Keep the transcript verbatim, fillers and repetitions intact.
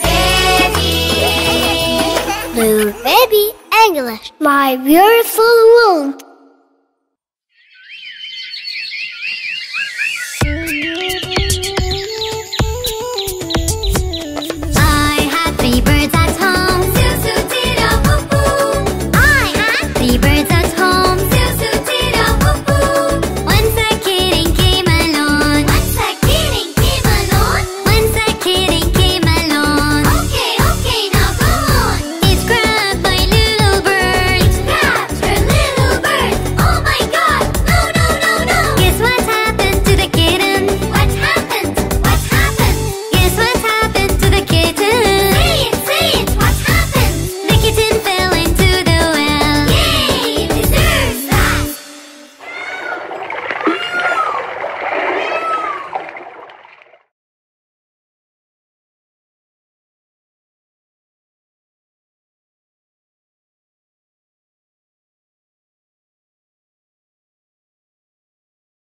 Baby, Blue Baby English, my beautiful world.